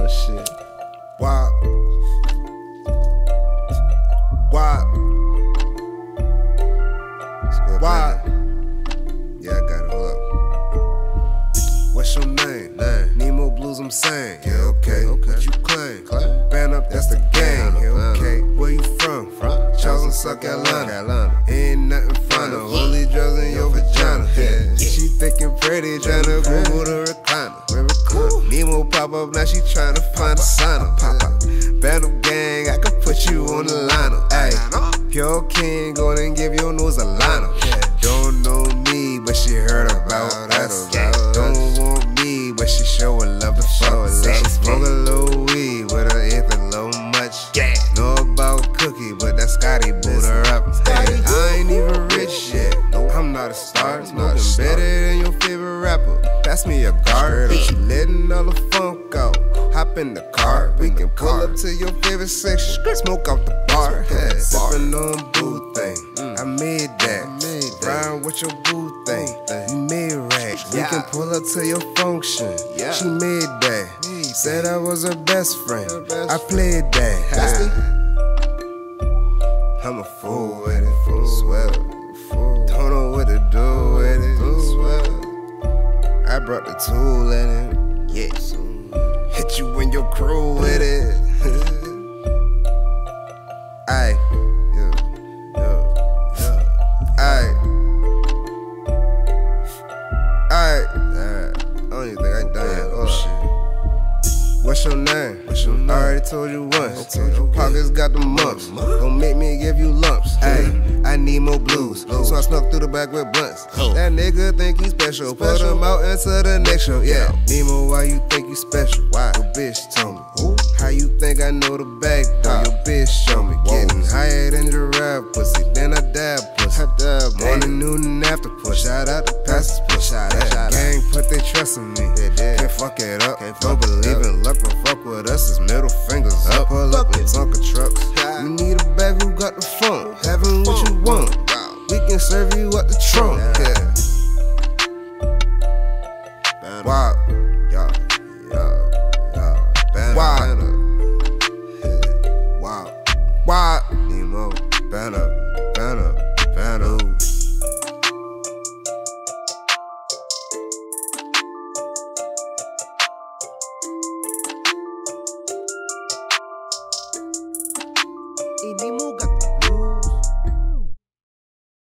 no shit. Wop. Wop. Wop. Yeah, I got it up. What's your name? NiMo Bluus, I'm saying. Yeah, okay. What you claim? Band up, that's the gang. Yeah, okay. Where you from? Charleston, South Carolina. Ain't nothing final. Holy drugs in your vagina. Yeah. She thick and pretty, tryna Google the recliner. NiMo pop up, now she tryna find a sign up. BandUP gang, I can put you on the lineup. Ayy, pure king, go and give your nose a lineup. Don't know me, but she heard about us. Don't want me, but she showin' love to fuck. She smoke a little weed, but her ain't a little much. Know about Cookie, but that Scotty boot her up. I ain't even rich yet. I'm not a star, smoking better than your favorite rapper. Pass me a guard, she letting all the funk out. Hop in the car, we can pull up to your favorite section. Smoke out the bar, sippin' on boo thing. I made that. Rhyme with your boo thing. You made racks, we can pull up to your function. She made that. Said I was her best friend. I played that. I'm a fool with it, fool sweater. Don't know what to do with it. I brought the tool in it. Yes. Hit you and your crew with it. Aye. Aye. Aye. I don't even think I done yet. Oh shit. What's your name? I already told you once. Your pockets got the mumps. Don't make me give you lumps. Ayy, I NiMo Bluus, so I snuck through the back with blunts. That nigga think he special, put him out into the next show. Yeah, NiMo, why you think you special? Why? Your bitch told me. How you think I know the back door? Your bitch show me. Getting higher than giraffe pussy, then I dab pussy. Morning, noon, and after push. Shout out to Pastor's Push. Gang put their trust in me. Can't fuck it up. Don't believe in luck, but fuck with us is middle fingers up. Pull up in Tonka trucks. You need a bag who got the funk. Having what you want, we can serve you at the trunk.